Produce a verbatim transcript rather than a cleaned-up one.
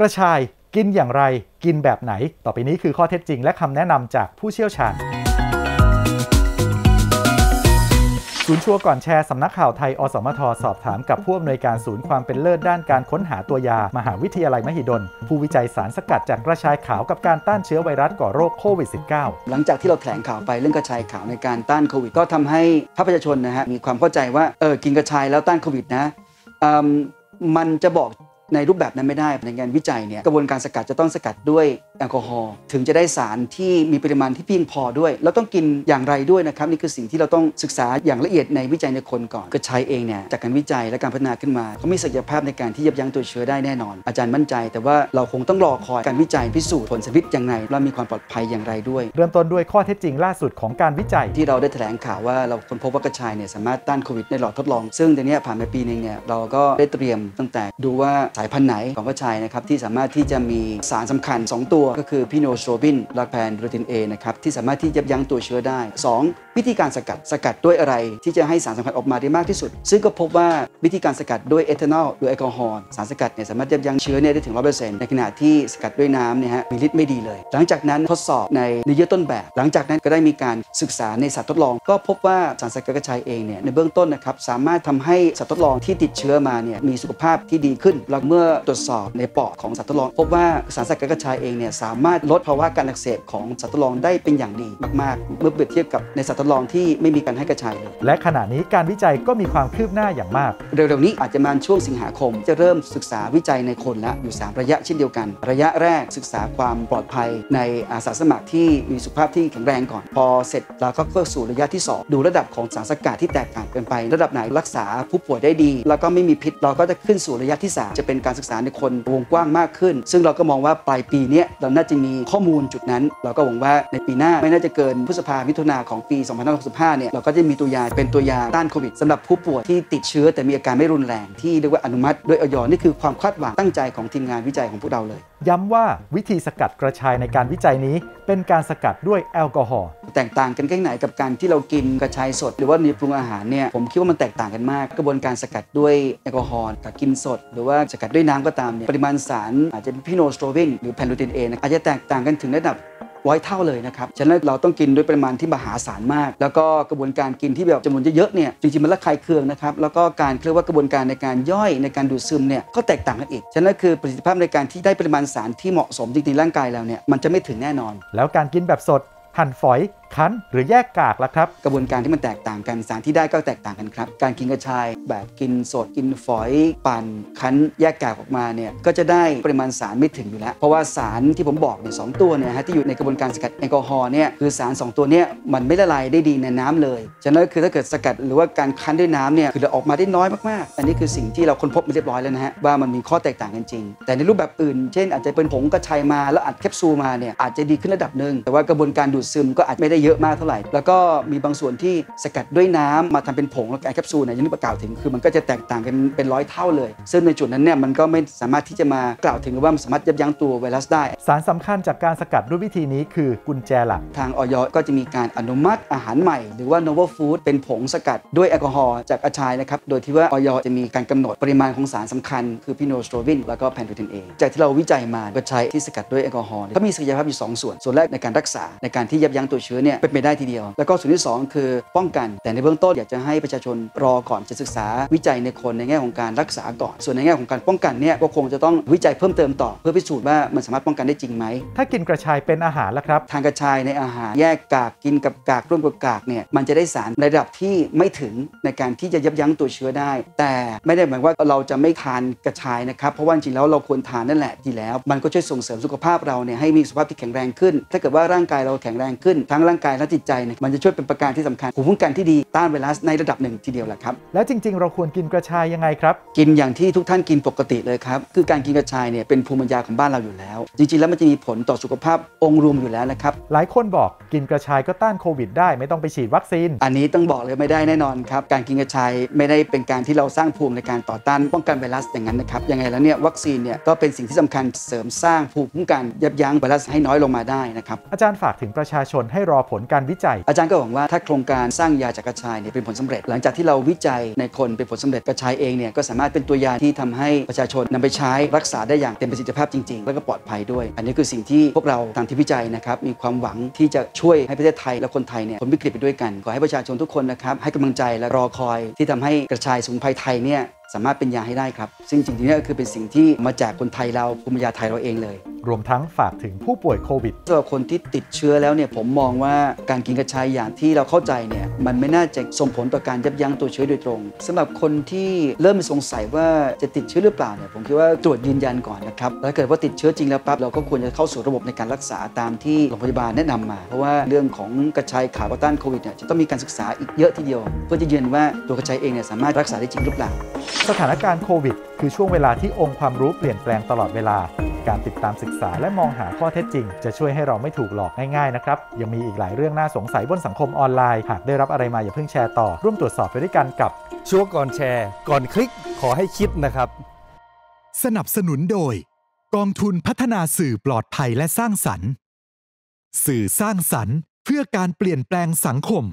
กระชายกินอย่างไรกินแบบไหนต่อไปนี้คือข้อเท็จจริงและคำแนะนำจากผู้เชี่ยวชาญศูนย์ชัวร์ก่อนแชร์สำนักข่าวไทยอสมทสอบถามกับผู้อำนวยการศูนย์ความเป็นเลิศด้านการค้นหาตัวยามหาวิทยาลัยมหิดลผู้วิจัยสารสกัดจากกระชายขาวกับการต้านเชื้อไวรัสก่อโรคโควิด สิบเก้า หลังจากที่เราแถลงข่าวไปเรื่องกระชายขาวในการต้านโควิดก็ทำให้ประชาชนนะฮะมีความเข้าใจว่าเออกินกระชายแล้วต้านโควิดนะมันจะบอกในรูปแบบนั้นไม่ได้ในงานวิจัยเนี่ยกระบวนการสกัดจะต้องสกัดด้วยแอลกอฮอล์ถึงจะได้สารที่มีปริมาณที่เพียงพอด้วยแล้วต้องกินอย่างไรด้วยนะครับนี่คือสิ่งที่เราต้องศึกษาอย่างละเอียดในวิจัยในคนก่อนกระชายเองเนี่ยจากการวิจัยและการพัฒนาขึ้นมาเขามีศักยภาพในการที่ยับยั้งตัวเชื้อได้แน่นอนอาจารย์มั่นใจแต่ว่าเราคงต้องรอคอยการวิจัยพิสูจน์ผลสัมฤทธิ์อย่างไรและมีความปลอดภัยอย่างไรด้วยเริ่มต้นด้วยข้อเท็จจริงล่าสุดของการวิจัยที่เราได้แถลงข่าวว่าเราค้นพบว่ากระชายเนี่ยสามารถต้านโควิดในหลอดทดลองซึ่งเดี๋ยวนี้ผ่านมาปีนึงเนี่ยเราก็ได้เตรียมตั้งแต่ดูว่าสายพันธุ์ไหนของกระชายนะครับที่สามารถที่จะมีสารสำคัญสองตัวก็คือพีโนโทรบินและแพนโรตินเอนะครับที่สามารถที่ยับยั้งตัวเชื้อได้สองวิธีการสกัดสกัดด้วยอะไรที่จะให้สารสำคัญออกมาได้มากที่สุดซึ่งก็พบว่าวิธีการสกัดด้วยเอทานอลหรือแอลกอฮอล์สารสกัดเนี่ยสามารถยับยั้งเชื้อเนี่ยได้ถึง ร้อยเปอร์เซ็นต์ ในขณะที่สกัดด้วยน้ำเนี่ยฮะมีฤทธิ์ไม่ดีเลยหลังจากนั้นทดสอบในเนื้อต้นแบบหลังจากนั้นก็ได้มีการศึกษาในสัตว์ทดลองก็พบว่าสารสกัดกระชายเองเนี่ยในเบื้องต้นนะครับสามารถทำให้สัตว์ทดลองที่ติดเชื้อมาเนี่ยมีสุขภาพที่ดีขึ้นและเมื่อตรวจสอบในปอดของสัตว์ทดลองพบว่าสารสกัดกระชายเองเนี่ยสามารถลดภาวะการอักเสบของสัตว์ทดลองได้เป็นอย่างดีมากๆเมื่อเปรียบเทียบกับในสัตว์ทดลองที่ไม่มีการให้กระชายเลยและขณะนี้การวิจัยก็มีความคืบหน้าอย่างมากเร็วๆนี้อาจจะมาช่วงสิงหาคมจะเริ่มศึกษาวิจัยในคนละอยู่สามระยะเช่นเดียวกันระยะแรกศึกษาความปลอดภัยในอาสาสมัครที่มีสุขภาพที่แข็งแรงก่อนพอเสร็จเราก็เข้าสู่ระยะที่สองดูระดับของสารสกัดที่แตกต่างกันไประดับไหนรักษาผู้ป่วยได้ดีแล้วก็ไม่มีพิษเราก็จะขึ้นสู่ระยะที่สามจะเป็นการศึกษาในคนวงกว้างมากขึ้นซึ่งเราก็มองว่าปลายปีนี้เราน่าจะมีข้อมูลจุดนั้นเราก็หวังว่าในปีหน้าไม่น่าจะเกินพฤษภามิถุนาของปีสองพันห้าร้อยหกสิบห้าเนี่ยเราก็จะมีตัวยาเป็นตัวยาต้านโควิดสำหรับผู้ป่วยที่ติดเชื้อแต่มีอาการไม่รุนแรงที่เรียกว่าอนุมัติโดยอย.นี่คือความคาดหวังตั้งใจของทีมงานวิจัยของพวกเราเลยย้ำว่าวิธีสกัดกระชายในการวิจัยนี้เป็นการสกัดด้วยแอลกอฮอล์แตกต่างกันแค่ไหนกับการที่เรากินกระชายสดหรือว่าปรุงอาหารเนี่ยผมคิดว่ามันแตกต่างกันมากกระบวนการสกัดด้วยแอลกอฮอล์กับกินสดหรือว่าสกัดด้วยน้ำก็ตามเนี่ยปริมาณสารอาจจะพีโนโทรบินหรือแพนโรตินเออาจจะแตกต่างกันถึงระดับร้อยเท่าเลยนะครับฉะนั้นเราต้องกินด้วยปริมาณที่มหาศาลมากแล้วก็กระบวนการกินที่แบบจำนวนเยอะๆเนี่ยจริงๆมันละคายเคืองนะครับแล้วก็การเรียกว่ากระบวนการในการย่อยในการดูดซึมเนี่ยก็แตกต่างกันอีกฉะนั้นคือประสิทธิภาพในการที่ได้ปริมาณสารที่เหมาะสมจริงๆร่างกายเราเนี่ยมันจะไม่ถึงแน่นอนแล้วการกินแบบสดหั่นฝอยคั้นหรือแยกกากล่ะครับกระบวนการที่มันแตกต่างกันสารที่ได้ก็แตกต่างกันครับการกินกระชายแบบกินสดกินฝอยปั่นคั้นแยกกากออกมาเนี่ยก็จะได้ปริมาณสารไม่ถึงอยู่แล้วเพราะว่าสารที่ผมบอกเนี่ยสองตัวเนี่ยฮะที่อยู่ในกระบวนการสกัดแอลกอฮอล์เนี่ยคือสารสองตัวเนี่ยมันไม่ละลายได้ดีในน้ำเลยฉะนั้นคือถ้าเกิดสกัดหรือว่าการคั้นด้วยน้ำเนี่ยคือจะออกมาได้น้อยมากๆอันนี้คือสิ่งที่เราค้นพบมาเรียบร้อยแล้วนะฮะว่ามันมีข้อแตกต่างกันจริงแต่ในรูปแบบอื่นเช่นอาจจะเป็นผงกระชายมาแล้วอัดแคปซูลมาเนี่ยอาจจะดีขึ้นระดับนึงแต่ว่ากระบวนการดูดซึมก็อาจไม่ได้เยอะมากเท่าไหร่แล้วก็มีบางส่วนที่สกัดด้วยน้ำมาทำเป็นผงแล้วแคปซูลเนี่ยยังไม่ประกาศถึงคือมันก็จะแตกต่างกันเป็นร้อยเท่าเลยซึ่งในจุดนั้นเนี่ยมันก็ไม่สามารถที่จะมากล่าวถึงว่ามันสามารถยับยั้งตัวไวรัสได้สารสำคัญจากการสกัดด้วยวิธีนี้คือกุญแจหลักทางอย.ก็จะมีการอนุมัติอาหารใหม่หรือว่า novel food เป็นผงสกัดด้วยแอลกอฮอล์จากกระชายนะครับโดยที่ว่าอย.จะมีการกำหนดปริมาณของสารสำคัญคือพีโนโทรบินแล้วก็แพนโทเทนเอจากที่เราวิจัยมากระชายที่สกัดด้วยแอลกอฮอล์ก็มีศักยภาพอยู่สองส่วนส่วนแรกในการรักษาในการที่ยับยั้งตัวเชื้อเนี่ยเป็นไปได้ทีเดียวแล้วก็ส่วนที่สองคือป้องกันแต่ในเบื้องต้นอยากจะให้ประชาชนรอก่อนจะศึกษาวิจัยในคนในแง่ของการรักษาก่อนส่วนในแง่ของการป้องกันเนี่ยก็คงจะต้องวิจัยเพิ่มเติมต่อเพื่อพิสูจน์ว่ามันสามารถป้องกันได้จริงไหมถ้ากินกระชายเป็นอาหารล่ะครับทานกระชายในอาหารแยกกากกินกับกากร่วมกับกากเนี่ยมันจะได้สารในระดับที่ไม่ถึงในการที่จะยับยั้งตัวเชื้อได้แต่ไม่ได้หมายว่าเราจะไม่ทานกระชายนะครับเพราะว่าจริงแล้วเราควรทานนั่นแหละดีแล้วมันก็ช่วยส่งเสริมสุขภาพเราเนี่ยให้มีสุขภาพที่แข็งแรงขึ้นถ้าเกิดว่าร่างกายเราแข็งแรงขึ้นทั้งร่างกายและจิตใจเนี่ยมันจะช่วยเป็นประการที่สำคัญภูมิคุ้มกันที่ดีต้านไวรัสในระดับหนึ่งทีเดียวแหละครับแล้วจริงๆเราควรกินกระชายยังไงครับกินอย่างที่ทุกท่านกินปกติเลยครับคือการกินกระชายเนี่ยเป็นภูมิปัญญาของบ้านเราอยู่แล้วจริงๆแล้วมันจะมีผลต่อสุขภาพองค์รวมอยู่แล้วนะครับหลายคนบอกกินกระชายก็ต้านโควิดได้ไม่ต้องไปฉีดวัคซีนอันนี้ต้องบอกเลยไม่ได้แน่นอนครับการกินกระชายไม่ได้เป็นการที่เราสร้างภูมิในการต่อต้านป้องกันไวรัสอย่างนั้นนะครับยังไงแล้วเนี่ยวัคซีนเนี่ยก็เป็นสิ่งที่สำคัญเสริมสร้างภูมิคุ้มกันยับยั้งไวรัสให้น้อยลงมาได้นะครับอาจารย์ฝากถึงประชาชนให้รอ ผลการวิจัยอาจารย์ก็หวังว่าถ้าโครงการสร้างยาจากกระชายเนี่ยเป็นผลสำเร็จหลังจากที่เราวิจัยในคนเป็นผลสำเร็จกระชายเองเนี่ยก็สามารถเป็นตัวยาที่ทำให้ประชาชนนำไปใช้รักษาได้อย่างเต็มประสิทธิภาพจริงๆแล้วก็ปลอดภัยด้วยอันนี้คือสิ่งที่พวกเราทางทีมวิจัยนะครับมีความหวังที่จะช่วยให้ประเทศไทยและคนไทยเนี่ยพ้นวิกฤตไปด้วยกันขอให้ประชาชนทุกคนนะครับให้กำลังใจและรอคอยที่ทำให้กระชายสมุนไพรไทยเนี่ยสามารถเป็นยาให้ได้ครับซึ่งจริงๆนี่ก็คือเป็นสิ่งที่มาจากคนไทยเราภูมิปัญญาไทยเราเองเลยรวมทั้งฝากถึงผู้ป่วยโควิดสำหรับคนที่ติดเชื้อแล้วเนี่ยผมมองว่าการกินกระชายอย่างที่เราเข้าใจเนี่ยมันไม่น่าจะส่งผลต่อการยับยั้งตัวเชื้อโดยตรงสำหรับคนที่เริ่มสงสัยว่าจะติดเชื้อหรือเปล่าเนี่ยผมคิดว่าตรวจยืนยันก่อนนะครับแล้วเกิดว่าติดเชื้อจริงแล้วปั๊บเราก็ควรจะเข้าสู่ระบบในการรักษาตามที่โรงพยาบาลแนะนำมาเพราะว่าเรื่องของกระชายขาวต้านโควิดเนี่ยจะต้องมีการศึกษาอีกเยอะทีเดียวเพื่อจะยืนยันว่าตัวกระชายเองเนี่ยสามารถรักษาได้จริงหรือเปล่าสถานการณ์โควิดคือช่วงเวลาที่องค์ความรู้เปลี่ยนแปลงตลอดเวลาการติดตามศึกษาและมองหาข้อเท็จจริงจะช่วยให้เราไม่ถูกหลอกง่ายๆนะครับยังมีอีกหลายเรื่องน่าสงสัยบนสังคมออนไลน์หากได้รับอะไรมาอย่าเพิ่งแชร์ต่อร่วมตรวจสอบไปด้วยกันกับชัวร์ก่อนแชร์ก่อนคลิกขอให้คิดนะครับสนับสนุนโดยกองทุนพัฒนาสื่อปลอดภัยและสร้างสรรค์สื่อสร้างสรรค์เพื่อการเปลี่ยนแปลงสังคม